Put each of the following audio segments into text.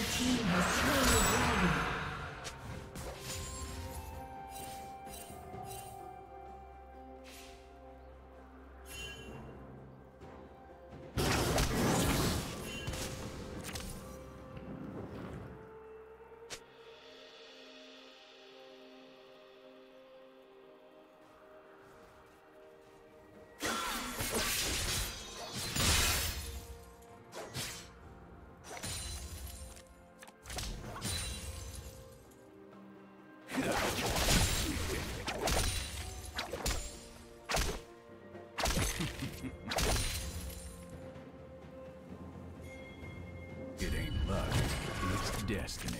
Red team has slain the dragon. Destiny.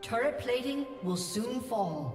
Turret plating will soon fall.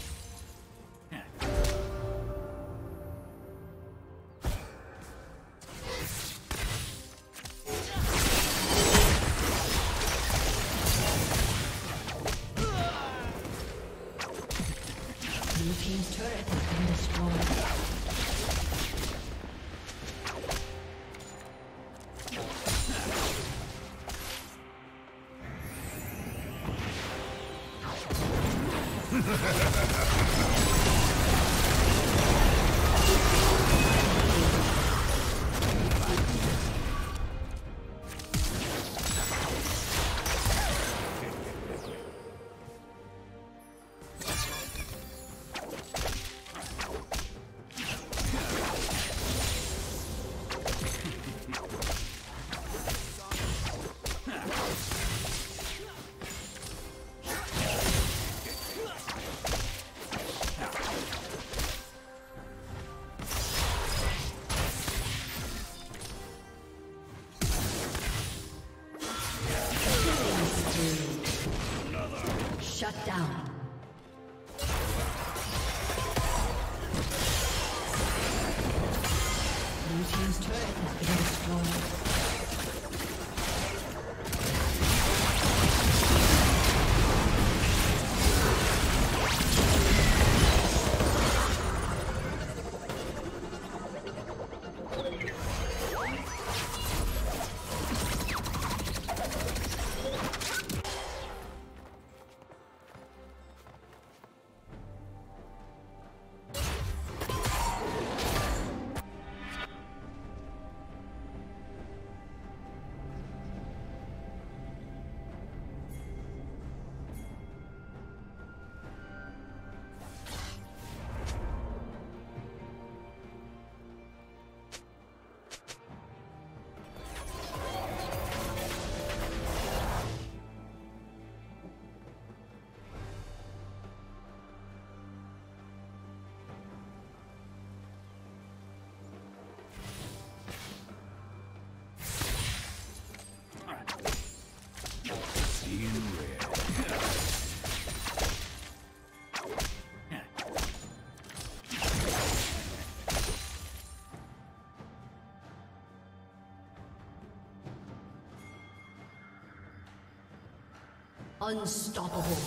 Shut down. Blue team's turret has been destroyed. Unstoppable.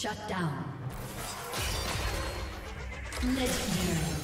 Shut down. Legendary.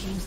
Team's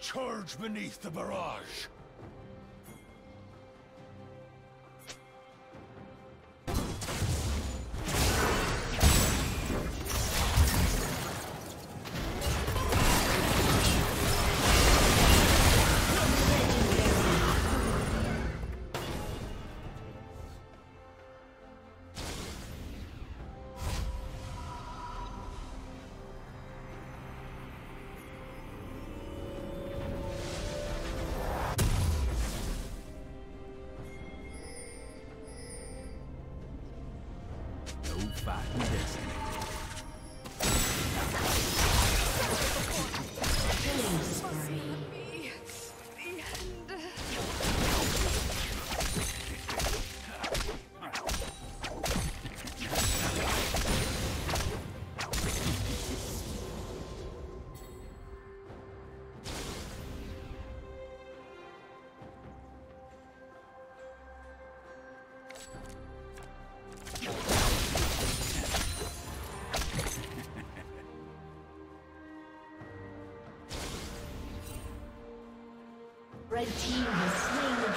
Charge beneath the barrage! Red team has slain the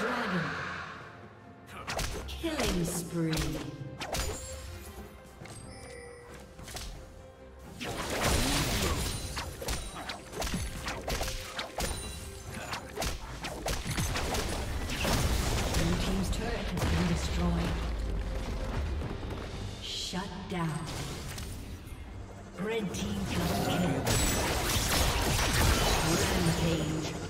dragon. Killing spree. Red team kills. Rampage.